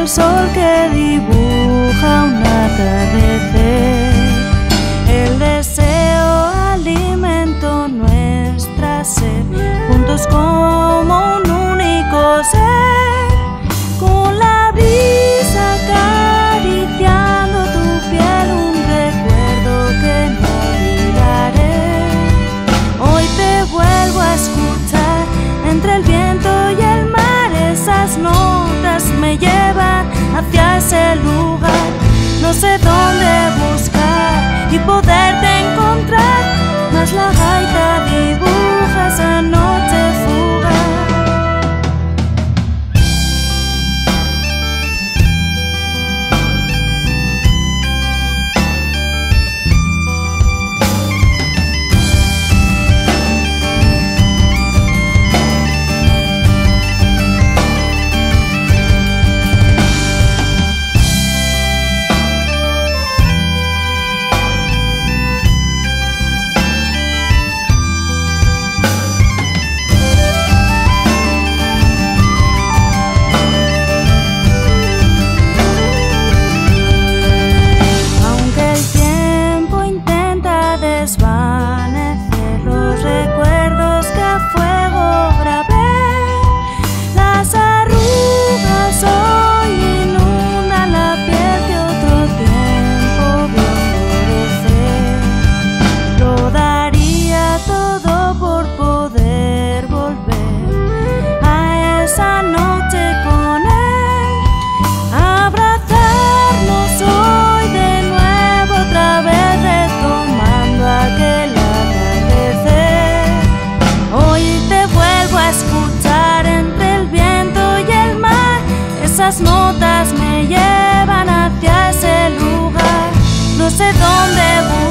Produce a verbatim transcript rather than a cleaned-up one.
el sol que dibuja un atardecer. El deseo alimentó nuestra sed, juntos como un único ser. Con la brisa acariciando tu piel, un recuerdo que no olvidaré. Hoy te vuelvo a escuchar entre el viento y el mar. Esas notas me llevan hacia ese lugar. No sé dónde buscar y poderte encontrar, mas la gaita dibuja esa noche fugaz. Las notas me llevan hacia ese lugar, no sé dónde voy.